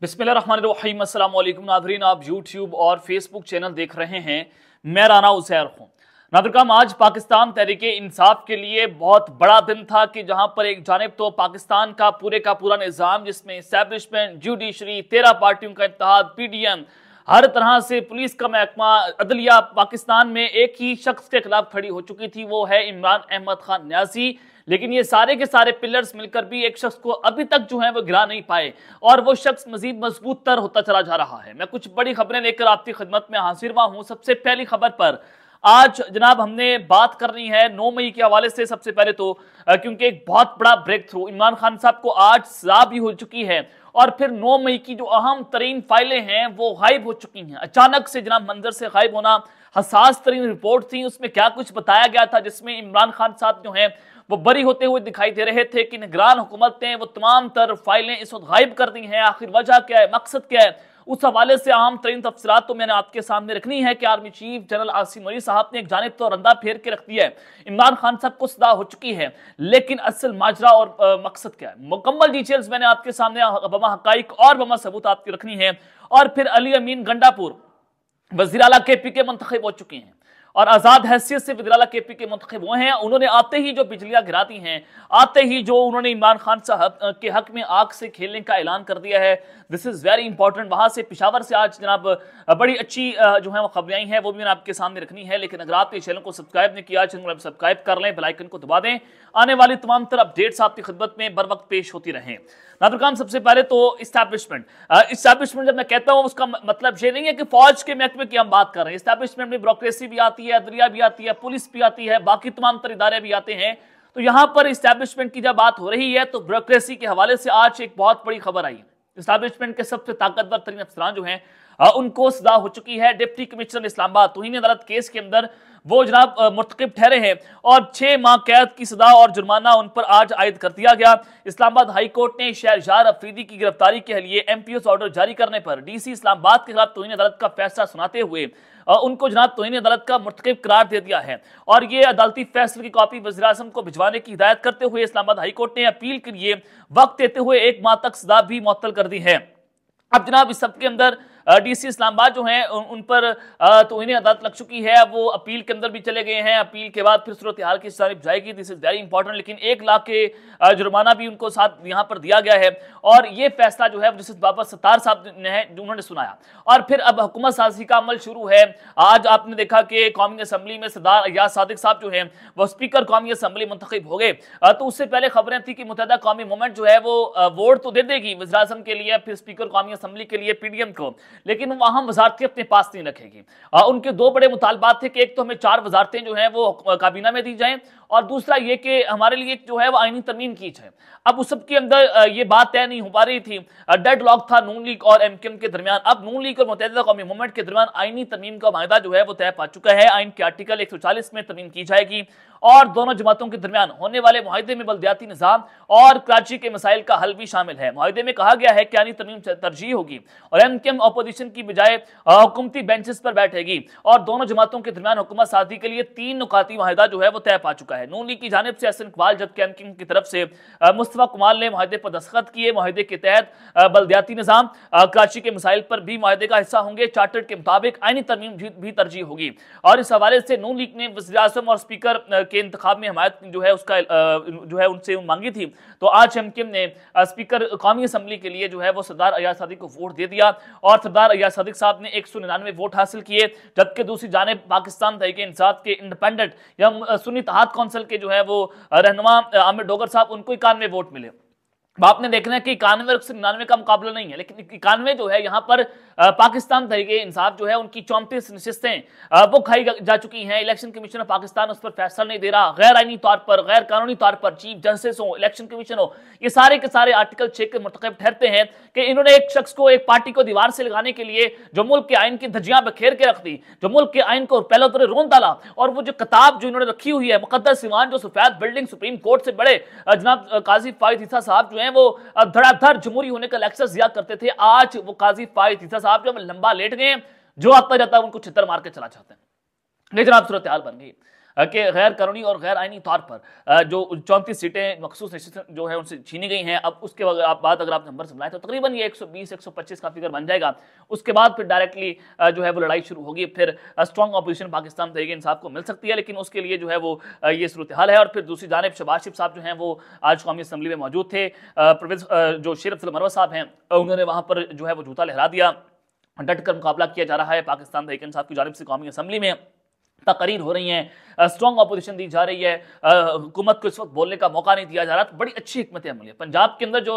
बिस्मिल्लाहिर्रहमानिर्रहीम। अस्सलाम वालेकुम नादरीन, आप YouTube और Facebook चैनल देख रहे हैं। मैं राना उजैर हूँ। नादरकाम, आज पाकिस्तान तहरीके इंसाफ के लिए बहुत बड़ा दिन था कि जहाँ पर एक जानब तो पाकिस्तान का पूरा निज़ाम, जिसमें इस्टेब्लिशमेंट, जुडिशरी, 13 पार्टियों का इत्तेहाद, PDM, हर तरह से पुलिस का महकमा, अदलिया, पाकिस्तान में एक ही शख्स के खिलाफ खड़ी हो चुकी थी, वो है इमरान अहमद खान नियाज़ी। लेकिन ये सारे के सारे पिलर्स मिलकर भी एक शख्स को अभी तक जो है वो गिरा नहीं पाए और वो शख्स मजीद मजबूत तर होता चला जा रहा है। मैं कुछ बड़ी खबरें लेकर आपकी खिदमत में हाजिर हुआ हूँ। सबसे पहली खबर पर आज जनाब हमने बात करनी है 9 मई के हवाले से। सबसे पहले तो क्योंकि एक बहुत बड़ा ब्रेक थ्रू इमरान खान साहब को आज सजा भी हो चुकी है और फिर 9 मई की जो अहम तरीन फाइलें हैं वो गायब हो चुकी हैं। अचानक से जनाब मंजर से गायब होना, हसास तरीन रिपोर्ट थी, उसमें क्या कुछ बताया गया था जिसमें इमरान खान साहब जो हैं वो बरी होते हुए दिखाई दे रहे थे कि निगरान हुकूमत ने वो तमाम तर फाइलें इस वक्त गायब कर दी हैं। आखिर वजह क्या है, मकसद क्या है, उस हवाले से अहम तरीन तफसीलात तो मैंने आपके सामने रखनी है कि army chief general Asim Munir साहब ने एक जानिब तो रंदा फेर के रख दिया है, इमरान खान साहब को सदा हो चुकी है, लेकिन असल माजरा और मकसद क्या है, मुकम्मल डिटेल्स मैंने आपके सामने बमा हकाइक और बमा सबूत आपकी रखनी है। और फिर अली अमीन गंडापुर वज़ीर आला KPK मुंतखब हो चुके हैं और आज़ाद हैसियत से वज़ीर आला KPK मुंतखब हुए हैं। उन्होंने आते ही जो बिजलियाँ गिरा दी हैं, आते ही जो उन्होंने इमरान खान साहब के हक में आग से खेलने का ऐलान कर दिया है, दिस इज़ वेरी इंपॉर्टेंट। वहाँ से पिशावर से आज जनाब बड़ी अच्छी जो है वो खबरें आई हैं, वो भी मैंने आपके सामने रखनी है। लेकिन अगर आपने चैनल को सब्सक्राइब नहीं किया, चैनल को सब्सक्राइब कर लें, बेल आइकन को दबा दें, आने वाली तमाम तरह अपडेट्स आपकी खिदमत में बर वक्त पेश होती रहें। नादरकाम, सबसे पहले तो इस्टैब्लिशमेंट जब मैं कहता हूँ उसका मतलब ये नहीं है कि फौज के महकमे की हम बात कर रहे हैं। इस्टैब्लिशमेंट में ब्यूरोक्रेसी भी आती है, अदलिया भी आती है, पुलिस भी आती है, बाकी तमाम तरह इदारे भी आते हैं। तो यहाँ पर इस्टैब्लिशमेंट की जब बात हो रही है तो ब्यूरोक्रेसी के हवाले से आज एक बहुत बड़ी खबर आई है। इस्टैब्लिशमेंट के सबसे ताकतवर तरीन अफसरान जो हैं उनको सजा हो चुकी है। डिप्टी कमिश्नर इस्लामाबाद तौहीन अदालत केस के अंदर वो जनाब मुर्तकिब ठहरे हैं और 6 माह कैद की सजा और जुर्माना उन पर आज आयद कर दिया गया। इस्लामाबाद हाई कोर्ट ने शहरयार अफरीदी की गिरफ्तारी के लिए MPS ऑर्डर जारी करने पर DC इस्लामाबाद के खिलाफ तौहीन अदालत का फैसला सुनाते हुए उनको जनाब तौहीन अदालत का मुर्तकिब करार दे दिया है और ये अदालती फैसले की कॉपी वज़ीर-ए-आज़म को भिजवाने की हिदायत करते हुए इस्लामाबाद हाई कोर्ट ने अपील के लिए वक्त देते हुए 1 माह तक सजा भी मुअत्तल कर दी है। अब जनाब इस सब के अंदर DC इस्लामाबाद जो हैं उन पर तौहीन अदालत लग चुकी है, वो अपील के अंदर भी चले गए हैं। अपील के बाद फिर सूरत हाल की जानिब जाएगी, दिस इज़ वेरी इंपॉर्टेंट। लेकिन 1 लाख के जुर्माना भी उनको साथ यहाँ पर दिया गया है और ये फैसला जो है जस्टिस बाबर सत्तार साहब ने उन्होंने सुनाया। और फिर अब हुकूमत साजी का अमल शुरू है। आज आपने देखा कि कौमी असम्बली में सरदार अयाज सादिक साहब जो हैं वह स्पीकर कौमी असम्बली मुंतखब हो गए। तो उससे पहले खबरें थी कि मुत्तहिदा कौमी मूवमेंट जो है वो वोट तो दे देगी वज़ीर-ए-आज़म के लिए, फिर स्पीकर कौमी असम्बली के लिए PDM को, लेकिन वहां वजारतें अपने पास नहीं रखेगी। उनके 2 बड़े मुतालबात थे कि एक तो हमें 4 वजारतें जो हैं वो काबीना में दी जाएं और दूसरा ये कि हमारे लिए जो है वो आईनी तरमीम की जाए। अब उस सबके अंदर ये बात तय नहीं हो पा रही थी, डेड लॉक था नून लीग और MQM के दरमियान। अब नून लीग और मुत्तहिदा कौमी मूवमेंट के दरमियान आईनी तरमीम का माहिदा जो है वो तय पा चुका है। आइन के आर्टिकल 140 में तरमीम की जाएगी और दोनों जमातों के दरमियान होने वाले मुआहदे में बलदियाती निज़ाम और कराची के मसाइल का हल भी शामिल है। मुआहदे में कहा गया है कि आईनी तरमीम तरजीह होगी और MQM अपोजिशन की बजाय हुकूमती बेंचेस पर बैठेगी और दोनों जमातों के दरमियान हुकूमत साजी के लिए 3 नुकाती मुआहदा जो है वो तय पा चुका है। नून लीग की जानिब से हसन इकबाल जबकि MQM की तरफ से मुस्तफा कमाल ने मुआहदे पर दस्तखत किए। मुआहदे के तहत बलदियाती निज़ाम, कराची के मसाइल पर भी मुआहदे का हिस्सा होंगे। चार्टर के मुताबिक आईनी तरमीम भी तरजीह होगी और इस हवाले से नून लीग ने वज़ीर-ए-आज़म और स्पीकर के इंतखाब में हमायत जो है उसका जो है उनसे मांगी थी। तो आज MQM ने स्पीकर कौमी असम्बली के लिए जो है वो सरदार अयाज सादिक को वोट दे दिया और सरदार अयाज सादिक साहब ने 199 वोट हासिल किए, जबकि दूसरी जानिब पाकिस्तान तहरीक-ए-इंसाफ के इंडिपेंडेंट या सुन्नी तहत काउंसिल के जो है वो रहनुमा आमिर डोगर साहब उनको 91 वोट मिले। आपने देखना है कि 91 और 99 का मुकाबला नहीं है, लेकिन 91 जो है यहाँ पर पाकिस्तान तहरीके इंसाफ जो है उनकी 34 नशिस्तें वो खाई जा चुकी हैं। इलेक्शन कमीशन ऑफ पाकिस्तान उस पर फैसला नहीं दे रहा। गैर आइनी तौर पर, गैर कानूनी तौर पर चीफ जस्टिस हो, इलेक्शन कमीशन हो, ये सारे के सारे आर्टिकल 6 के मुर्तकब ठहरते हैं कि इन्होंने एक शख्स को, एक पार्टी को दीवार से लगाने के लिए जो मुल्क के आइन की धज्जियाँ बखेर के रख दी, जो मुल्क के आइन को पहले तरह रोन डाला। और वो जो किताब जो इन्होंने रखी हुई है मुकद्दस ईमान, जो सफेद बिल्डिंग सुप्रीम कोर्ट से बड़े जनाब काजी फाइज ईसा साहब जो वो धड़ाधड़ जमहूरी होने का लेक्चर दिया करते थे, आज वो काजी फाइज ईसा साहब जो लंबा लेट गए, जो आता जाता उनको छितर मार के चला जाते हैं। ये जनाब सूरत हाल बन गई। कि गैर कानूनी और गैर आइनी तौर पर जो 34 सीटें मखसूस नशस्त जो है उनसे छीनी गई हैं। अब उसके बाद अगर आप नंबर समझाएं तो तकरीबन ये 120-125 का फिगर बन जाएगा। उसके बाद फिर डायरेक्टली जो है वो लड़ाई शुरू होगी, फिर स्ट्रॉन्ग ऑपोजिशन पाकिस्तान तहरीक इंसाफ को मिल सकती है, लेकिन उसके लिए जो है वो ये सूरत हाल है। और फिर दूसरी जानब शहबाज शरीफ साहब जो हैं वो आज कौमी असम्बली में मौजूद थे, प्रोफेसर जो शेर अफजल मरवा साहब हैं उन्होंने वहाँ पर जो है वो जूता लहरा दिया, डट कर मुकाबला किया जा रहा है पाकिस्तान तहरीक इंसाफ की जानिब से। कौमी असम्बली में तकरीर हो रही हैं, स्ट्रॉन्ग अपोजिशन दी जा रही है, हुकूमत को इस वक्त बोलने का मौका नहीं दिया जा रहा। तो बड़ी अच्छी हिकमत अमल है। पंजाब के अंदर जो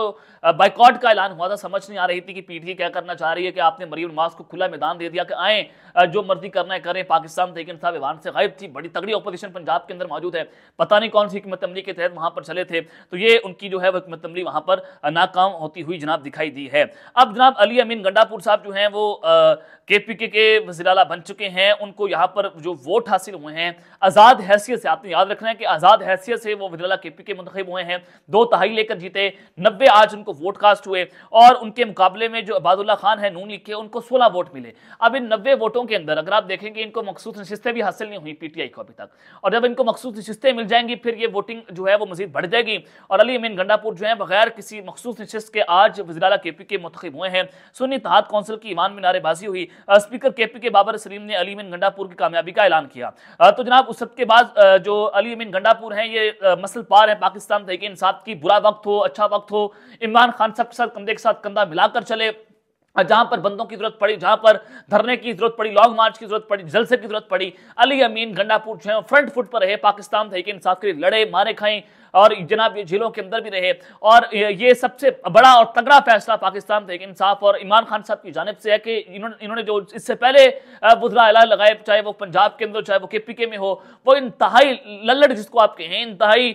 बाइकआउट का ऐलान हुआ था, समझ नहीं आ रही थी कि पीटीए क्या करना चाह रही है, कि आपने मरीम नवाज को खुला मैदान दे दिया कि आए जो मर्जी करना है करें, पाकिस्तान तहरीक इंसाफ ईवान से गायब थी। बड़ी तगड़ी अपोजिशन पंजाब के अंदर मौजूद है, पता नहीं कौन सी हिकमत अमली के तहत वहाँ पर चले थे, तो ये उनकी जो है वह हिकमत अमली वहाँ पर नाकाम होती हुई जनाब दिखाई दी है। अब जनाब अली अमीन गंडापुर साहब जो हैं वो केपीके के वज़ीर-ए-आला बन चुके हैं, उनको यहाँ पर जो वोट हासिल हुए हैं आज़ाद हैसियत से, आपने याद रखना है कि आज़ाद हैसियत से वो वज़ीर-ए-आला केपीके मुंतखब हुए हैं, 2 तिहाई लेकर जीते, 90 आज उनको वोट कास्ट हुए, और उनके मुकाबले में जो अबादुल्ला खान है नून लीग के, उनको 16 वोट मिले। अब इन 90 वोटों के अंदर अगर आप देखेंगे इनको मखसूस नशिस्तें भी हासिल नहीं हुई पीटीआई को अभी तक, और जब इनको मखसूस नशिस्तें मिल जाएंगी फिर ये वोटिंग जो है वो मज़ीद बढ़ जाएगी। और अली अमीन गंडापुर जो है बगैर किसी मखसूस नशिस्त के आज वज़ीर-ए-आला केपीके मुंतखब हुए हैं। सुन्नी तहरीक कौंसिल की ईवान में नारेबाजी हुई, स्पीकर केपीके बाबर सलीम ने अली अमीन गंडापुर की कामयाबी का ऐलान किया। तो जनाब उस सबके बाद जो अली अमीन गंडापुर हैं ये मसल पार है पाकिस्तान तहरीक इंसाफ की। बुरा वक्त हो अच्छा वक्त हो, इमरान खान साहब के साथ कंधे के साथ कंधा मिलाकर चले, जहां पर बंदों की जरूरत पड़ी, जहां पर धरने की जरूरत पड़ी, लॉन्ग मार्च की जरूरत पड़ी, जलसे की जरूरत पड़ी, अली अमीन गंडापुर जो है फ्रंट फुट पर रहे, पाकिस्तान तहरीक इंसाफ के लिए लड़े, मारे खाएं, और जनाब ये जेलों के अंदर भी रहे। और ये सबसे बड़ा और तगड़ा फैसला पाकिस्तान तहरीक इंसाफ और इमरान खान साहब की जानिब से है कि इन्होंने जो इससे पहले वज़ीर-ए-आला लगाए, चाहे वो पंजाब के अंदर चाहे वो केपीके में हो, वो इंतहाई लल्लड़ जिसको आप कहें, इंतहाई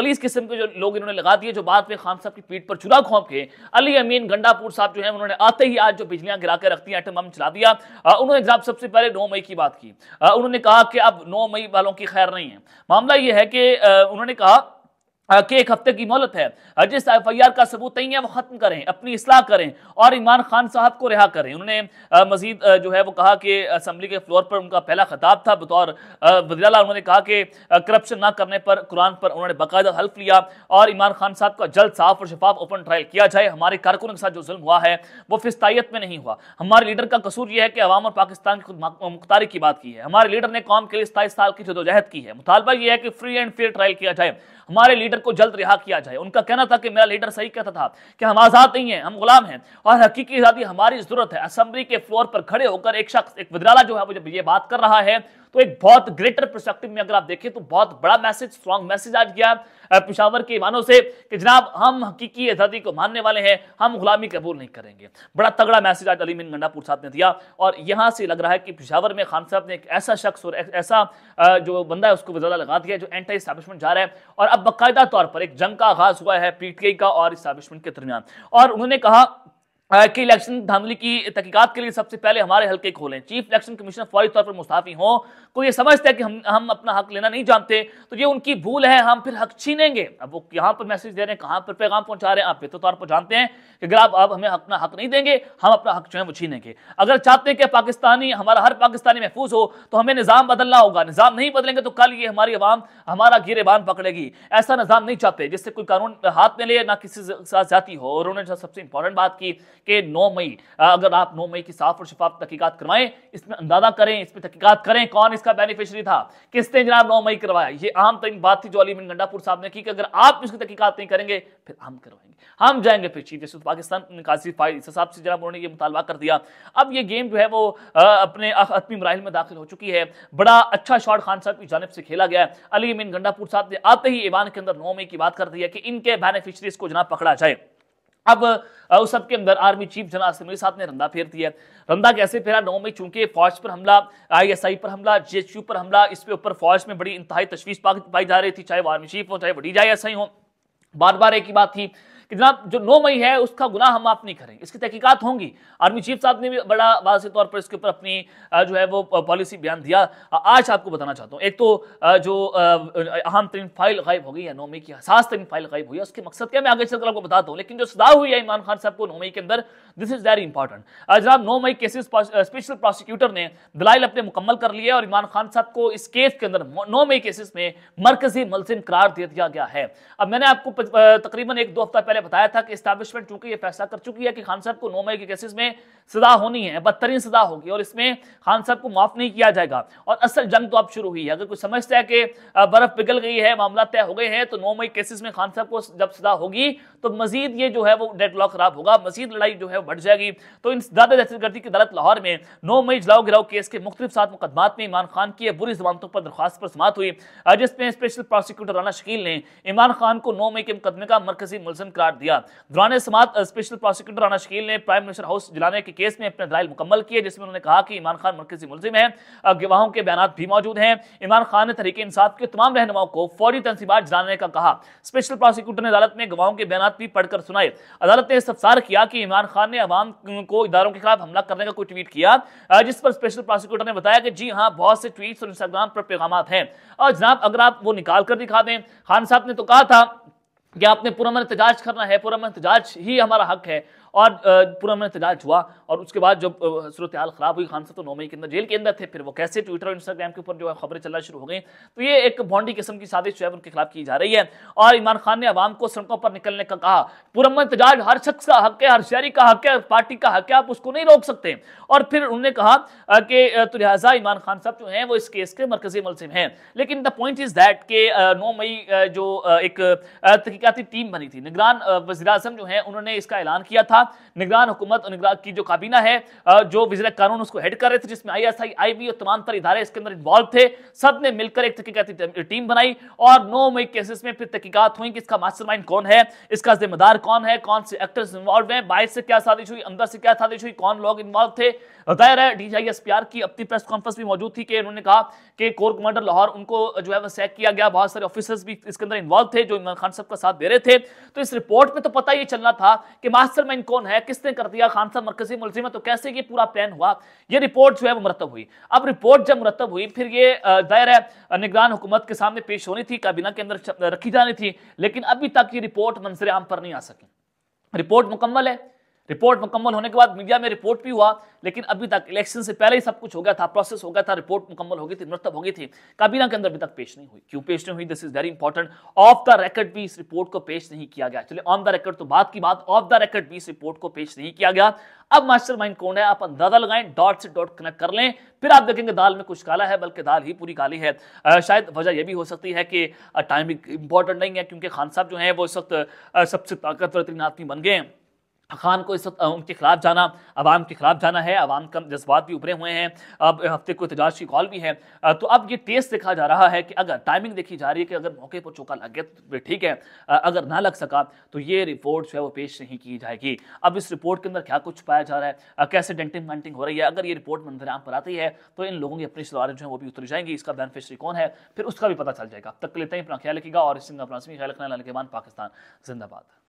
गलीज किस्म के जो लोग इन्होंने लगा दिए, जो बाद में खान साहब की पीठ पर चुरा घोंप के अली अमीन गंडापुर साहब जो है उन्होंने आते ही आज जो बिजलियां गिरा के रखती हैं, एटम बम चला दिया। उन्होंने जनाब सबसे पहले 9 मई की बात की, उन्होंने कहा कि अब 9 मई वालों की खैर नहीं है। मामला यह है कि उन्होंने कहा कि 1 हफ्ते की मोहलत है, जिस एफआईआर का सबूत नहीं है वो ख़त्म करें, अपनी असलाह करें और इमरान खान साहब को रिहा करें। उन्होंने मजीद जो है वो कहा कि असम्बली के फ्लोर पर उनका पहला खिताब था बतौर वज़ीर-ए-आला, उन्होंने कहा कि करप्शन ना करने पर कुरान पर उन्होंने बाकायदा हल्फ लिया और इमरान खान साहब का जल्द साफ और शफाफ ओपन ट्रायल किया जाए। हमारे कारकुनों के साथ जो जुल्म हुआ है वो फिस्तायत में नहीं हुआ, हमारे लीडर का कसूर यह है कि अवाम और पाकिस्तान की खुद मुख्तारी की बात की है, हमारे लीडर ने कौम के लिए 27 साल की जदोजहद की है, मुतालबा यह है कि फ्री एंड फेयर ट्रायल किया जाए, हमारे लीडर को जल्द रिहा किया जाए। उनका कहना था कि मेरा लीडर सही कहता था कि हम आज़ाद नहीं हैं, हम गुलाम हैं और हकीकी आज़ादी हमारी ज़रूरत है। असेंबली के फ्लोर पर खड़े होकर एक शख्स, एक वज़ीर-ए-आला जो है वो जब ये बात कर रहा है तो एक बहुत ग्रेटर पर्सपेक्टिव में अगर आप देखें तो बहुत बड़ा मैसेज, स्ट्रांग मैसेज आज गया पेशावर के ईमानों से कि जनाब हम हकीकी आज़ादी को मानने वाले हैं, हम गुलामी कबूल नहीं करेंगे। बड़ा तगड़ा मैसेज आज अली अमीन गंडापुर साहब ने दिया। और यहाँ से लग रहा है कि पेशावर में खान साहब ने एक ऐसा शख्स और ऐसा जो बंदा है उसको वज़ीर-ए-आला लगा दिया जो एंटी एस्टैब्लिशमेंट जा रहा है, और अब बाकायदा तौर पर एक जंग का आगाज़ हुआ है पीटीआई का और एस्टैब्लिशमेंट के दरमियान। और उन्होंने कहा कि इलेक्शन धांधली की तहकीकात के लिए सबसे पहले हमारे हल्के खोलें, चीफ इलेक्शन कमिश्नर फौरी तौर पर मुस्तफी हों। कोई ये समझता है कि हम अपना हक लेना नहीं जानते तो ये उनकी भूल है, हम फिर हक छीनेंगे। अब वो यहाँ पर मैसेज दे रहे हैं, कहाँ पर पैगाम पहुँचा रहे हैं, आप बेहतर तौर पर जानते हैं कि अगर आप अब हमें अपना हक नहीं देंगे हम अपना हक जो है वो छीनेंगे। अगर चाहते हैं कि पाकिस्तानी, हमारा हर पाकिस्तानी महफूज हो तो हमें निज़ाम बदलना होगा, निज़ाम नहीं बदलेंगे तो कल ये हमारी आवाम हमारा गिरेबान पकड़ेगी। ऐसा निज़ाम नहीं चाहते जिससे कोई कानून हाथ में ले ना किसी के साथ जाती हो। और उन्होंने सबसे इंपॉर्टेंट बात की कि 9 मई, अगर आप 9 मई की साफ और शफाफ तहकीकात करवाएं, इसमें अंदाजा करें, इसमें तहकीकात करें कौन इसका बेनिफिशियरी था, किसने जनाब 9 मई करवाया। ये आम तरीन बात थी जो अली अमीन गंडापुर साहब ने की कि अगर आप इसकी तहकीकात नहीं करेंगे फिर हम करवाएंगे, हम जाएंगे फिर चीफ जस्टिस पाकिस्तान काजी फाइज ईसा साहब से जनाब उन्होंने ये मुतालबा कर दिया। अब ये गेम जो है वो अपने खत्मी मराहिल में दाखिल हो चुकी है। बड़ा अच्छा शॉट खान साहब की जानिब से खेला गया। अली अमीन गंडापुर साहब ने आते ही ईवान के अंदर 9 मई की बात कर दी है कि इनके बेनिफिशरीज को जनाब पकड़ा जाए। अब उस सबके अंदर army chief general Asim Munir साहब ने रंदा फेर दिया। रंदा कैसे फेरा? 9 मई चूंकि फौज पर हमला, ISI पर हमला, GHQ पर हमला, इसके ऊपर फौज में बड़ी इंतहाई तशवीश पाई जा रही थी, चाहे वो आर्मी चीफ हो चाहे वो DISI हो। बार बार एक ही बात थी कि जनाब जो 9 मई है उसका गुनाह हम माफ नहीं करेंगे, इसकी तहकीकात होंगी। आर्मी चीफ साहब ने भी बड़ा वाज़े तौर पर इसके ऊपर अपनी जो है वो पॉलिसी बयान दिया। आज आपको बताना चाहता हूँ, एक तो जो अहम तरीन फाइल गायब हो गई है, 9 मई की हसास तरीन फाइल गायब हुई है, उसके मकसद क्या मैं आगे चलकर आपको बताता हूँ। लेकिन जो सजा हुई है इमरान खान साहब को 9 मई के अंदर दिस इज वेरी इंपॉर्टेंट। जनाब 9 मई केसेस स्पेशल प्रोसिक्यूटर ने दलाइल अपने मुकम्मल कर लिए और इमरान खान साहब को इस केस के अंदर 9 मई केसेस में मरकजी मुलजिम करार दे दिया गया है। अब मैंने आपको तकरीबन 1-2 हफ्ता पहले बताया था कि इस्टेब्लिशमेंट चूंकि ये फैसला कर चुकी है कि खान साहब को 9 मई के केसेस में सजा होनी है, बदतरीन सजा होगी और इसमें खान साहब को माफ नहीं किया जाएगा। और असल जंग तो अब शुरू हुई है। अगर कोई समझता है कि बर्फ पिघल गई है, मामला तय हो गए हैं, तो 9 मई केसेस में खान साहब को जब सजा होगी तो मजीद ये जो है वो डेडलॉक खराब होगा, मजीद लड़ाई जो है बढ़ जाएगी। तो इन दादा दहशतगर्दी की अदालत लाहौर में 9 मई जलाओ गिराओ केस के मुख्तलिफ 7 मुकदमात में इमरान खान की बुरी जमानतों पर दरख्वास्त पर सुनवाई हुई, जिसमें स्पेशल प्रोसिक्यूटर राना शकील ने इमरान खान को 9 मई के मुकदमे का मरकजी मुलजिम करार दिया। दौरान समाअत स्पेशल प्रोसिक्यूटर राना शकील ने प्राइम मिनिस्टर हाउस जलाने के केस में अपने दलाइल मुकम्मल किए, जिसमें उन्होंने कहा कि इमरान खान मरकजी मुलजिम है, गवाहों के बयानात भी मौजूद हैं। इमरान खान ने तहरीक इंसाफ के तमाम रहनुमाओं को फौरी तंसीबात जलाने का कहा। स्पेशल प्रोसिक्यूटर ने अदालत में गवाहों के बयानात भी पढ़कर सुनाए। अदालत ने इस्तफसार किया कि इमरान खान ने अवाम को इदारों के खिलाफ हमला करने का कोई ट्वीट किया, जिस पर स्पेशल प्रोसिक्यूटर ने बताया कि जी हाँ, बहुत से ट्वीट और इंस्टाग्राम पर पैगाम हैं। और जनाब अगर आप वो निकाल कर दिखा दें, खान साहब ने तो कहा था कि आपने पुरअमन एहतजाज करना है, पुरअमन एहतजाज ही हमारा हक है, और पुरअमन एहतजाज हुआ और उसके बाद जब सूरत हाल ख़राब हुई, खान साहब तो 9 मई के अंदर जेल के अंदर थे, फिर वो कैसे ट्विटर और इंस्टाग्राम के ऊपर जो है खबरें चलना शुरू हो गई। तो ये एक भोंडी किस्म की साजिश जो है उनके खिलाफ की जा रही है। और इमरान खान ने आवाम को सड़कों पर निकलने का कहा। पुरअमन एहतजाज हर शख्स का हक है, हर शहरी का हक है, हर पार्टी का हक है, आप उसको नहीं रोक सकते। और फिर उन्होंने कहा कि तो लिहाजा इमरान खान साहब जो हैं वो इस केस के मरकजी मुलजिम हैं। लेकिन द पॉइंट इज़ दैट के 9 मई जो एक तहकीकाती टीम बनी थी, निगरान वज़ीर-ए-आज़म जो हैं उन्होंने इसका ऐलान किया था। निगरान हुकूमत की जो काबीना है, जो वज़ीर कानून उसको हेड कर रहे थे, जिसमें ISI, IB और तमाम तर इदारे इसके अंदर इन्वॉल्व थे, सब ने मिलकर एक तहकीकाती टीम बनाई और 9 मई केसेस में फिर तहकीकात हुई कि इसका मास्टरमाइंड कौन है, इसका जिम्मेदार कौन है, कौन से एक्टर्स इन्वॉल्व हैं, बाहर से क्या साजिश हुई, अंदर से क्या साजिश हुई, कौन लोग इन्वॉल्व थे। जाहिर है DGISPR की अपनी प्रेस कॉन्फ्रेंस भी मौजूद थी कि उन्होंने कहा कि कोर कमांडर लाहौर उनको जो है वो सैक किया गया, बहुत सारे ऑफिसर्स भी इसके अंदर इन्वॉल्व थे जो इमरान खान साहब का साथ दे रहे थे। तो इस रिपोर्ट में तो पता ये चलना था कि मास्टरमाइंड कौन है, किसने कर दिया, खान साहब मरकजी मुलजिम है, तो कैसे ये पूरा प्लान हुआ। ये रिपोर्ट जो है वो मुरतब हुई। अब रिपोर्ट जब मुरतब हुई फिर ये दायरा निगरान हुकूमत के सामने पेश होनी थी, काबीना के अंदर रखी जानी थी, लेकिन अभी तक ये रिपोर्ट मंजर आम पर नहीं आ सकी। रिपोर्ट मुकम्मल है, रिपोर्ट मुकम्मल होने के बाद मीडिया में रिपोर्ट भी हुआ, लेकिन अभी तक इलेक्शन से पहले ही सब कुछ हो गया था, प्रोसेस हो गया था, रिपोर्ट मुकम्मल हो गई थी, मुरतब हो गई थी, काबीना के अंदर अभी तक पेश नहीं हुई। क्यों पेश नहीं हुई? This is very important. Off the record भी इस रिपोर्ट को पेश नहीं किया गया। चलिए ऑन द रिकॉर्ड तो बात की बात, ऑफ द रिकॉर्ड भी इस रिपोर्ट को पेश नहीं किया गया। अब मास्टरमाइंड कौन है आप अंदाजा लगाएं, डॉट से डॉट कनेक्ट कर लें, फिर आप देखेंगे दाल में कुछ काला है, बल्कि दाल ही पूरी काली है। शायद वजह यह भी हो सकती है कि टाइम इंपॉर्टेंट नहीं है, क्योंकि खान साहब जो हैं वो इस वक्त सबसे ताकतवर तीन आदमी बन गए हैं। खान को इस वक्त उनके खिलाफ जाना, आवाम के खिलाफ जाना है, आवाम का जज्बात भी उभरे हुए हैं, अब हफ्ते को एहतजाज की कॉल भी है। तो अब ये टेस्ट देखा जा रहा है कि अगर टाइमिंग देखी जा रही है कि अगर मौके पर चौका लग गया तो ठीक है, अगर ना लग सका तो ये रिपोर्ट जो है वो पेश नहीं की जाएगी। अब इस रिपोर्ट के अंदर क्या कुछ पाया जा रहा है, कैसे डेंटिंग पेंटिंग हो रही है, अगर ये रिपोर्ट मंजर-ए-आम पर आती है तो इन लोगों की अपनी शरारत जो है वो भी उतर जाएंगी, इसका बेनिफिशरी कौन है फिर उसका भी पता चल जाएगा। अब तक लेते हैं, अपना ख्याल रखिएगा और इस सिंगापुर ख्याल रखना, लाल के बाद पाकिस्तान जिंदाबाद।